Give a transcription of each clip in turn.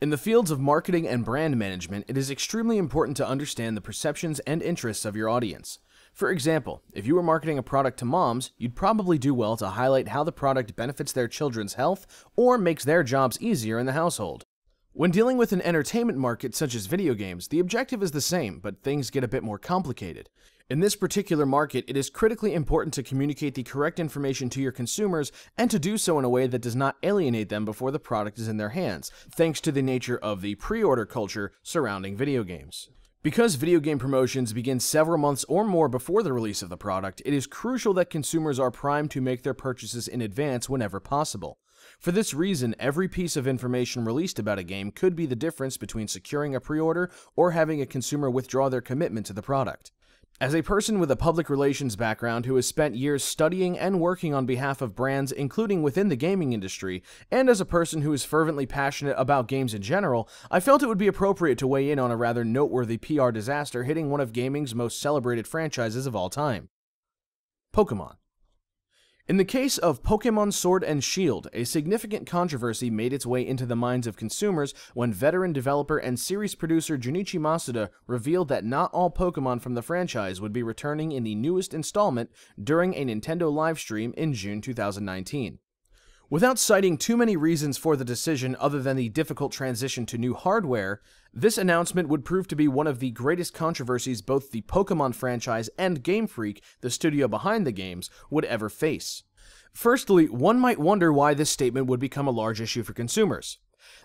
In the fields of marketing and brand management, it is extremely important to understand the perceptions and interests of your audience. For example, if you were marketing a product to moms, you'd probably do well to highlight how the product benefits their children's health or makes their jobs easier in the household. When dealing with an entertainment market such as video games, the objective is the same, but things get a bit more complicated. In this particular market, it is critically important to communicate the correct information to your consumers and to do so in a way that does not alienate them before the product is in their hands, thanks to the nature of the pre-order culture surrounding video games. Because video game promotions begin several months or more before the release of the product, it is crucial that consumers are primed to make their purchases in advance whenever possible. For this reason, every piece of information released about a game could be the difference between securing a pre-order or having a consumer withdraw their commitment to the product. As a person with a public relations background who has spent years studying and working on behalf of brands, including within the gaming industry, and as a person who is fervently passionate about games in general, I felt it would be appropriate to weigh in on a rather noteworthy PR disaster hitting one of gaming's most celebrated franchises of all time: Pokemon. In the case of Pokemon Sword and Shield, a significant controversy made its way into the minds of consumers when veteran developer and series producer Junichi Masuda revealed that not all Pokemon from the franchise would be returning in the newest installment during a Nintendo livestream in June 2019. Without citing too many reasons for the decision other than the difficult transition to new hardware, this announcement would prove to be one of the greatest controversies both the Pokemon franchise and Game Freak, the studio behind the games, would ever face. Firstly, one might wonder why this statement would become a large issue for consumers.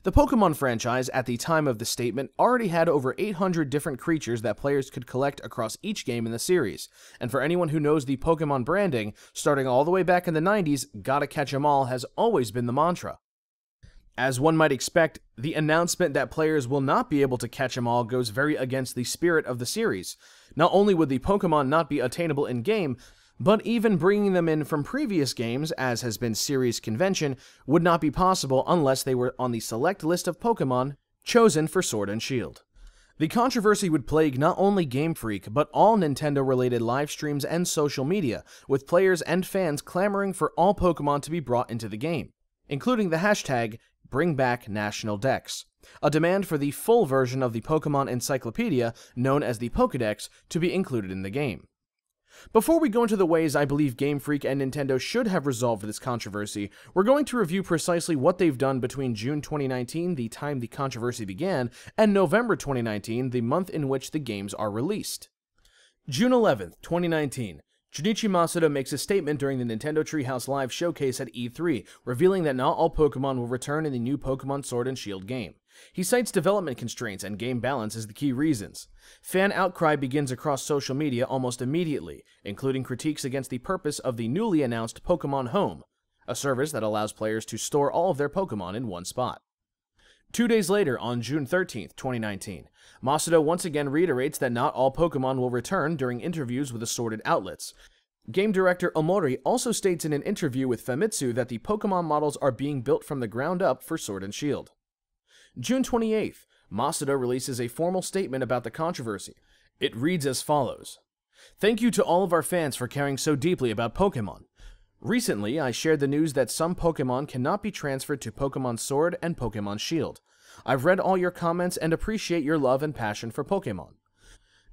The Pokemon franchise, at the time of the statement, already had over 800 different creatures that players could collect across each game in the series, and for anyone who knows the Pokemon branding, starting all the way back in the 90s, gotta catch 'em all has always been the mantra. As one might expect, the announcement that players will not be able to catch them all goes very against the spirit of the series. Not only would the Pokemon not be attainable in-game, but even bringing them in from previous games, as has been series convention, would not be possible unless they were on the select list of Pokemon chosen for Sword and Shield. The controversy would plague not only Game Freak, but all Nintendo-related live streams and social media, with players and fans clamoring for all Pokemon to be brought into the game, including the hashtag Bring Back National Dex, a demand for the full version of the Pokemon Encyclopedia, known as the Pokedex, to be included in the game. Before we go into the ways I believe Game Freak and Nintendo should have resolved this controversy, we're going to review precisely what they've done between June 2019, the time the controversy began, and November 2019, the month in which the games are released. June 11th, 2019. Junichi Masuda makes a statement during the Nintendo Treehouse Live showcase at E3, revealing that not all Pokemon will return in the new Pokemon Sword and Shield game. He cites development constraints and game balance as the key reasons. Fan outcry begins across social media almost immediately, including critiques against the purpose of the newly announced Pokemon Home, a service that allows players to store all of their Pokemon in one spot. 2 days later, on June 13th, 2019, Masuda once again reiterates that not all Pokemon will return during interviews with assorted outlets. Game director Omori also states in an interview with Famitsu that the Pokemon models are being built from the ground up for Sword and Shield. June 28th, Masuda releases a formal statement about the controversy. It reads as follows: "Thank you to all of our fans for caring so deeply about Pokemon. Recently, I shared the news that some Pokemon cannot be transferred to Pokemon Sword and Pokemon Shield. I've read all your comments and appreciate your love and passion for Pokemon.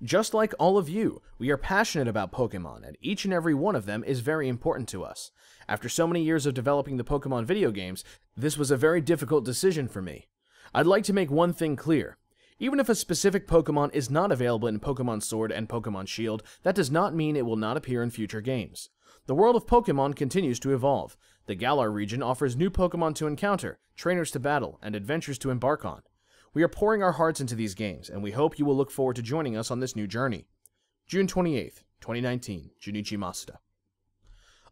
Just like all of you, we are passionate about Pokemon, and each and every one of them is very important to us. After so many years of developing the Pokemon video games, this was a very difficult decision for me. I'd like to make one thing clear. Even if a specific Pokemon is not available in Pokemon Sword and Pokemon Shield, that does not mean it will not appear in future games. The world of Pokemon continues to evolve. The Galar region offers new Pokemon to encounter, trainers to battle, and adventures to embark on. We are pouring our hearts into these games, and we hope you will look forward to joining us on this new journey." June 28th, 2019, Junichi Masuda.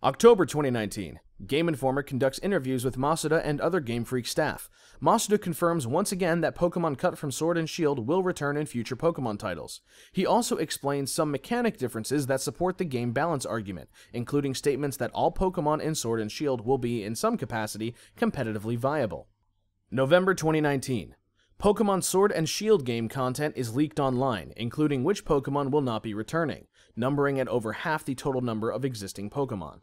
October 2019. Game Informer conducts interviews with Masuda and other Game Freak staff. Masuda confirms once again that Pokemon cut from Sword and Shield will return in future Pokemon titles. He also explains some mechanic differences that support the game balance argument, including statements that all Pokemon in Sword and Shield will be, in some capacity, competitively viable. November 2019. Pokemon Sword and Shield game content is leaked online, including which Pokemon will not be returning, numbering at over half the total number of existing Pokemon.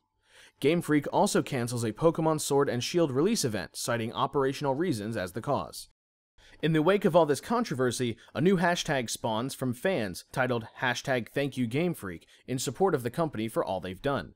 Game Freak also cancels a Pokemon Sword and Shield release event, citing operational reasons as the cause. In the wake of all this controversy, a new hashtag spawns from fans titled #ThankYouGameFreak in support of the company for all they've done.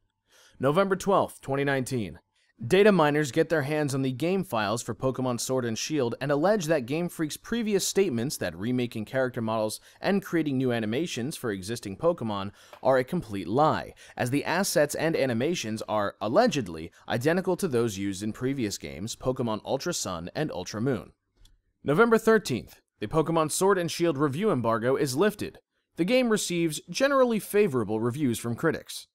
November 12, 2019. Data miners get their hands on the game files for Pokemon Sword and Shield and allege that Game Freak's previous statements that remaking character models and creating new animations for existing Pokemon are a complete lie, as the assets and animations are, allegedly, identical to those used in previous games, Pokemon Ultra Sun and Ultra Moon. November 13th, the Pokemon Sword and Shield review embargo is lifted. The game receives generally favorable reviews from critics.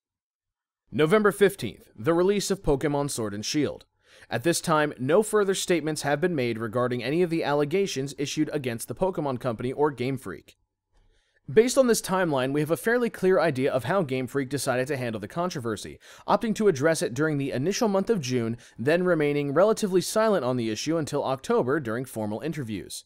November 15th, the release of Pokemon Sword and Shield. At this time, no further statements have been made regarding any of the allegations issued against the Pokemon Company or Game Freak. Based on this timeline, we have a fairly clear idea of how Game Freak decided to handle the controversy, opting to address it during the initial month of June, then remaining relatively silent on the issue until October during formal interviews.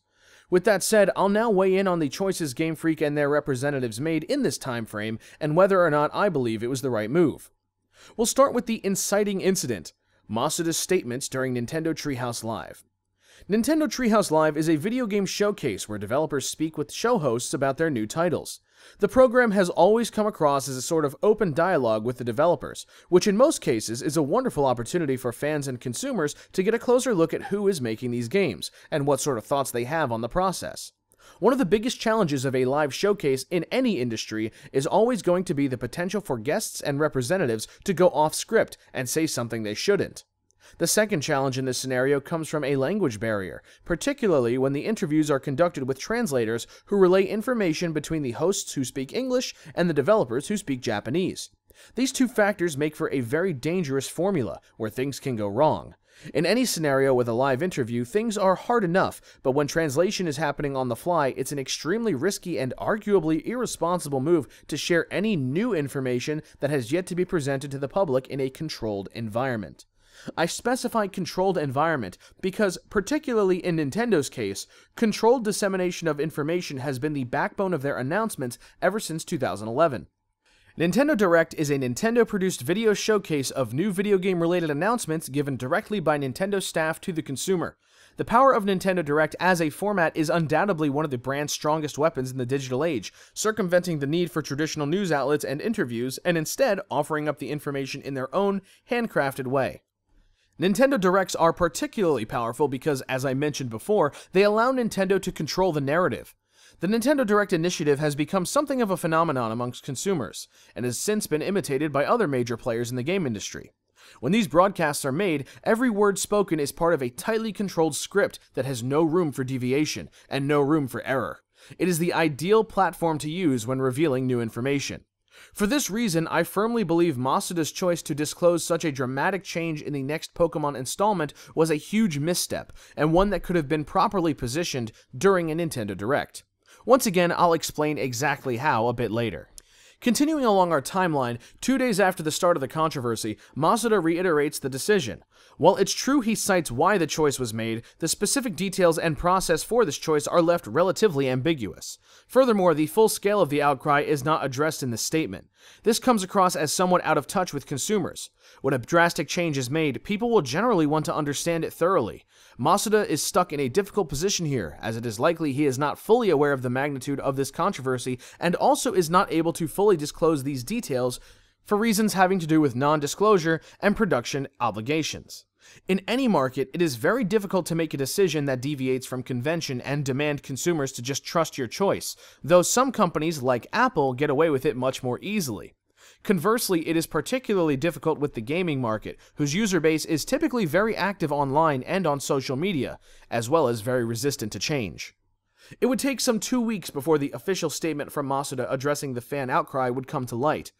With that said, I'll now weigh in on the choices Game Freak and their representatives made in this time frame, and whether or not I believe it was the right move. We'll start with the inciting incident, Masuda's statements during Nintendo Treehouse Live. Nintendo Treehouse Live is a video game showcase where developers speak with show hosts about their new titles. The program has always come across as a sort of open dialogue with the developers, which in most cases is a wonderful opportunity for fans and consumers to get a closer look at who is making these games, and what sort of thoughts they have on the process. One of the biggest challenges of a live showcase in any industry is always going to be the potential for guests and representatives to go off script and say something they shouldn't. The second challenge in this scenario comes from a language barrier, particularly when the interviews are conducted with translators who relay information between the hosts who speak English and the developers who speak Japanese. These two factors make for a very dangerous formula, where things can go wrong. In any scenario with a live interview, things are hard enough, but when translation is happening on the fly, it's an extremely risky and arguably irresponsible move to share any new information that has yet to be presented to the public in a controlled environment. I specify controlled environment because, particularly in Nintendo's case, controlled dissemination of information has been the backbone of their announcements ever since 2011. Nintendo Direct is a Nintendo-produced video showcase of new video game-related announcements given directly by Nintendo staff to the consumer. The power of Nintendo Direct as a format is undoubtedly one of the brand's strongest weapons in the digital age, circumventing the need for traditional news outlets and interviews, and instead offering up the information in their own, handcrafted way. Nintendo Directs are particularly powerful because, as I mentioned before, they allow Nintendo to control the narrative. The Nintendo Direct initiative has become something of a phenomenon amongst consumers, and has since been imitated by other major players in the game industry. When these broadcasts are made, every word spoken is part of a tightly controlled script that has no room for deviation, and no room for error. It is the ideal platform to use when revealing new information. For this reason, I firmly believe Masuda's choice to disclose such a dramatic change in the next Pokemon installment was a huge misstep, and one that could have been properly positioned during a Nintendo Direct. Once again, I'll explain exactly how a bit later. Continuing along our timeline, 2 days after the start of the controversy, Masuda reiterates the decision. While it's true he cites why the choice was made, the specific details and process for this choice are left relatively ambiguous. Furthermore, the full scale of the outcry is not addressed in the statement. This comes across as somewhat out of touch with consumers. When a drastic change is made, people will generally want to understand it thoroughly. Masuda is stuck in a difficult position here, as it is likely he is not fully aware of the magnitude of this controversy, and also is not able to fully disclose these details for reasons having to do with non-disclosure and production obligations. In any market, it is very difficult to make a decision that deviates from convention and demand consumers to just trust your choice, though some companies, like Apple, get away with it much more easily. Conversely, it is particularly difficult with the gaming market, whose user base is typically very active online and on social media, as well as very resistant to change. It would take some 2 weeks before the official statement from Masuda addressing the fan outcry would come to light.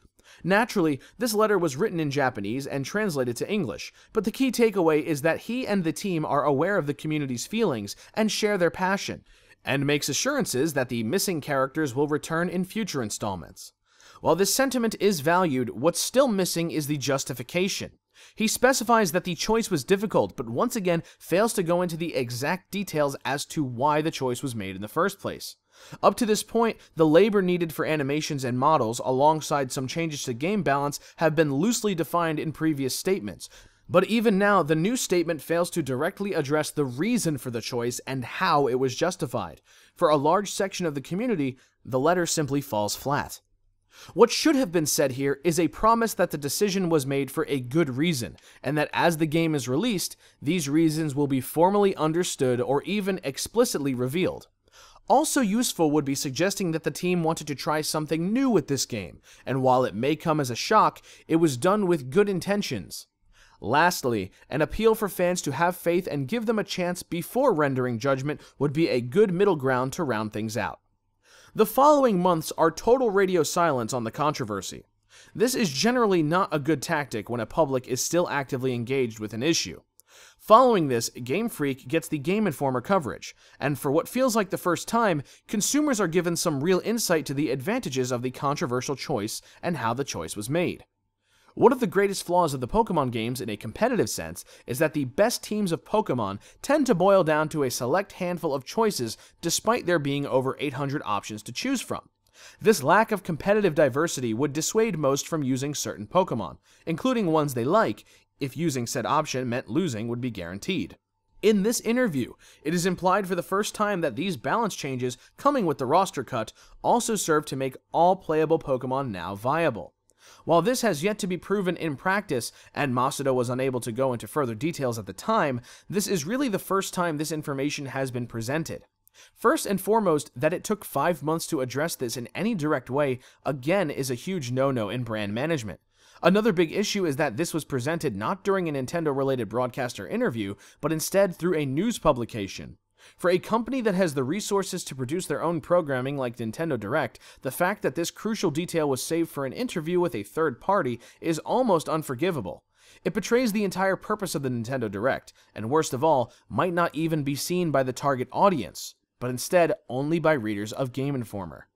Naturally, this letter was written in Japanese and translated to English, but the key takeaway is that he and the team are aware of the community's feelings and share their passion, and makes assurances that the missing characters will return in future installments. While this sentiment is valued, what's still missing is the justification. He specifies that the choice was difficult, but once again fails to go into the exact details as to why the choice was made in the first place. Up to this point, the labor needed for animations and models, alongside some changes to game balance, have been loosely defined in previous statements, But even now, the new statement fails to directly address the reason for the choice and how it was justified. For a large section of the community, the letter simply falls flat. What should have been said here is a promise that the decision was made for a good reason, and that as the game is released, these reasons will be formally understood or even explicitly revealed. Also useful would be suggesting that the team wanted to try something new with this game, and while it may come as a shock, it was done with good intentions. Lastly, an appeal for fans to have faith and give them a chance before rendering judgment would be a good middle ground to round things out. The following months are total radio silence on the controversy. This is generally not a good tactic when a public is still actively engaged with an issue. Following this, Game Freak gets the Game Informer coverage, and for what feels like the first time, consumers are given some real insight to the advantages of the controversial choice and how the choice was made. One of the greatest flaws of the Pokemon games in a competitive sense is that the best teams of Pokemon tend to boil down to a select handful of choices despite there being over 800 options to choose from. This lack of competitive diversity would dissuade most from using certain Pokemon, including ones they like, if using said option meant losing would be guaranteed. In this interview, it is implied for the first time that these balance changes coming with the roster cut also serve to make all playable Pokemon now viable. While this has yet to be proven in practice, and Masuda was unable to go into further details at the time, this is really the first time this information has been presented. First and foremost, that it took 5 months to address this in any direct way, again, is a huge no-no in brand management. Another big issue is that this was presented not during a Nintendo-related broadcast or interview, but instead through a news publication. For a company that has the resources to produce their own programming like Nintendo Direct, the fact that this crucial detail was saved for an interview with a third party is almost unforgivable. It betrays the entire purpose of the Nintendo Direct, and worst of all, might not even be seen by the target audience, but instead only by readers of Game Informer.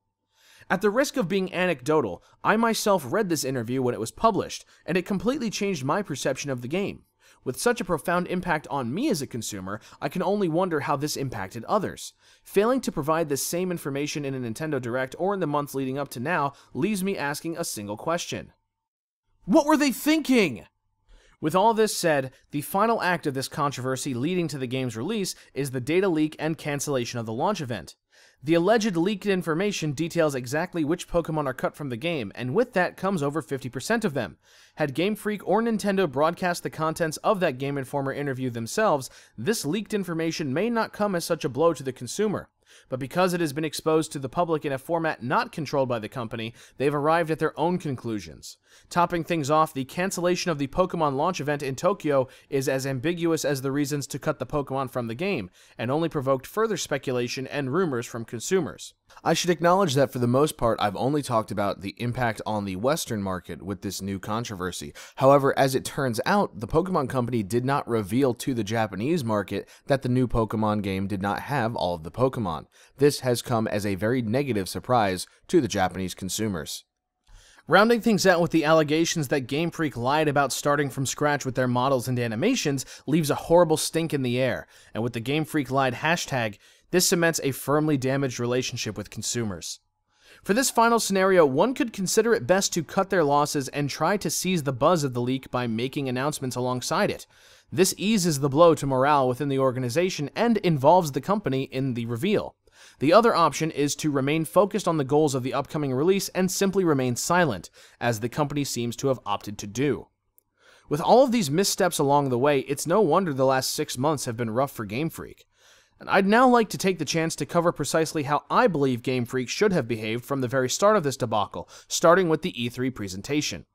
At the risk of being anecdotal, I myself read this interview when it was published, and it completely changed my perception of the game. With such a profound impact on me as a consumer, I can only wonder how this impacted others. Failing to provide this same information in a Nintendo Direct or in the months leading up to now leaves me asking a single question. What were they thinking? With all this said, the final act of this controversy leading to the game's release is the data leak and cancellation of the launch event. The alleged leaked information details exactly which Pokemon are cut from the game, and with that comes over 50% of them. Had Game Freak or Nintendo broadcast the contents of that Game Informer interview themselves, this leaked information may not come as such a blow to the consumer. But because it has been exposed to the public in a format not controlled by the company, they've arrived at their own conclusions. Topping things off, the cancellation of the Pokemon launch event in Tokyo is as ambiguous as the reasons to cut the Pokemon from the game, and only provoked further speculation and rumors from consumers. I should acknowledge that for the most part, I've only talked about the impact on the Western market with this new controversy. However, as it turns out, the Pokemon Company did not reveal to the Japanese market that the new Pokemon game did not have all of the Pokemon. This has come as a very negative surprise to the Japanese consumers. Rounding things out with the allegations that Game Freak lied about starting from scratch with their models and animations leaves a horrible stink in the air, and with the Game Freak lied hashtag, this cements a firmly damaged relationship with consumers. For this final scenario, one could consider it best to cut their losses and try to seize the buzz of the leak by making announcements alongside it. This eases the blow to morale within the organization and involves the company in the reveal. The other option is to remain focused on the goals of the upcoming release and simply remain silent, as the company seems to have opted to do. With all of these missteps along the way, it's no wonder the last 6 months have been rough for Game Freak. And I'd now like to take the chance to cover precisely how I believe Game Freak should have behaved from the very start of this debacle, starting with the E3 presentation.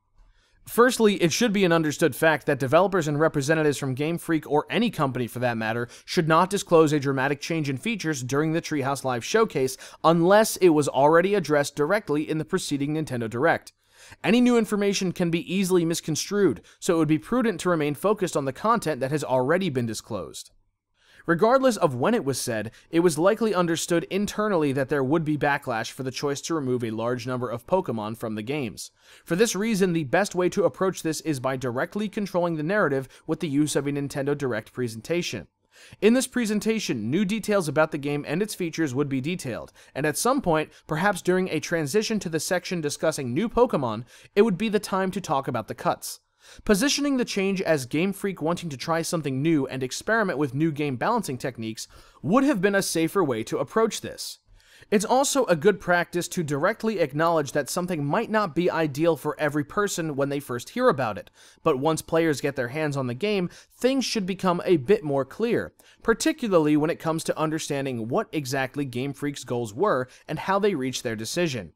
Firstly, it should be an understood fact that developers and representatives from Game Freak, or any company for that matter, should not disclose a dramatic change in features during the Treehouse Live showcase unless it was already addressed directly in the preceding Nintendo Direct. Any new information can be easily misconstrued, so it would be prudent to remain focused on the content that has already been disclosed. Regardless of when it was said, it was likely understood internally that there would be backlash for the choice to remove a large number of Pokemon from the games. For this reason, the best way to approach this is by directly controlling the narrative with the use of a Nintendo Direct presentation. In this presentation, new details about the game and its features would be detailed, and at some point, perhaps during a transition to the section discussing new Pokemon, it would be the time to talk about the cuts. Positioning the change as Game Freak wanting to try something new and experiment with new game balancing techniques would have been a safer way to approach this. It's also a good practice to directly acknowledge that something might not be ideal for every person when they first hear about it, but once players get their hands on the game, things should become a bit more clear, particularly when it comes to understanding what exactly Game Freak's goals were and how they reached their decision.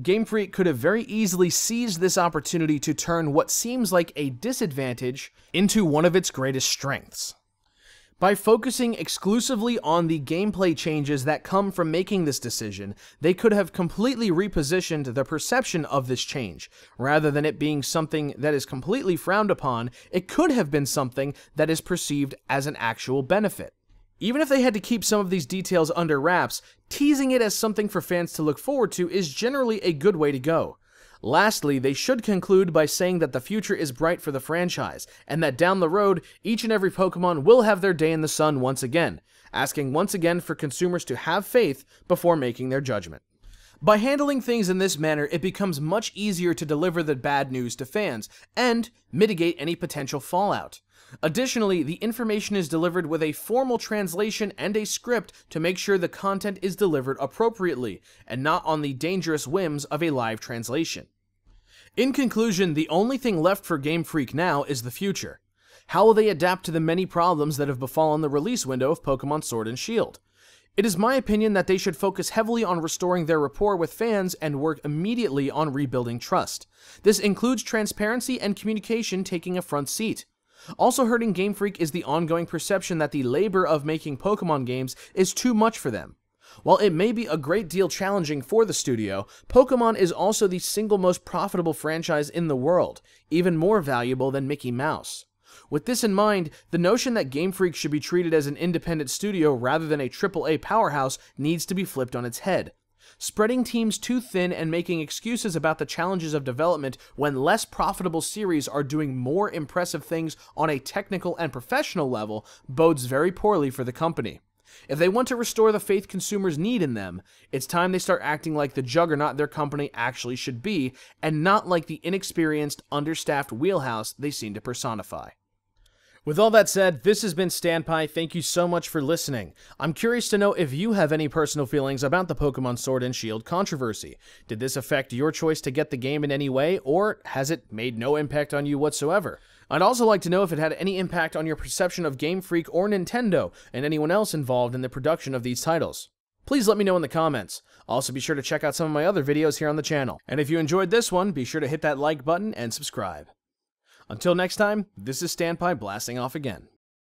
Game Freak could have very easily seized this opportunity to turn what seems like a disadvantage into one of its greatest strengths. By focusing exclusively on the gameplay changes that come from making this decision, they could have completely repositioned the perception of this change. Rather than it being something that is completely frowned upon, it could have been something that is perceived as an actual benefit. Even if they had to keep some of these details under wraps, teasing it as something for fans to look forward to is generally a good way to go. Lastly, they should conclude by saying that the future is bright for the franchise, and that down the road, each and every Pokemon will have their day in the sun once again, asking once again for consumers to have faith before making their judgment. By handling things in this manner, it becomes much easier to deliver the bad news to fans, and mitigate any potential fallout. Additionally, the information is delivered with a formal translation and a script to make sure the content is delivered appropriately, and not on the dangerous whims of a live translation. In conclusion, the only thing left for Game Freak now is the future. How will they adapt to the many problems that have befallen the release window of Pokemon Sword and Shield? It is my opinion that they should focus heavily on restoring their rapport with fans and work immediately on rebuilding trust. This includes transparency and communication taking a front seat. Also hurting Game Freak is the ongoing perception that the labor of making Pokemon games is too much for them. While it may be a great deal challenging for the studio, Pokemon is also the single most profitable franchise in the world, even more valuable than Mickey Mouse. With this in mind, the notion that Game Freak should be treated as an independent studio rather than a AAA powerhouse needs to be flipped on its head. Spreading teams too thin and making excuses about the challenges of development when less profitable series are doing more impressive things on a technical and professional level bodes very poorly for the company. If they want to restore the faith consumers need in them, it's time they start acting like the juggernaut their company actually should be, and not like the inexperienced, understaffed wheelhouse they seem to personify. With all that said, this has been Stanpai. Thank you so much for listening. I'm curious to know if you have any personal feelings about the Pokemon Sword and Shield controversy. Did this affect your choice to get the game in any way, or has it made no impact on you whatsoever? I'd also like to know if it had any impact on your perception of Game Freak or Nintendo, and anyone else involved in the production of these titles. Please let me know in the comments. Also be sure to check out some of my other videos here on the channel. And if you enjoyed this one, be sure to hit that like button and subscribe. Until next time, this is Stanpai blasting off again.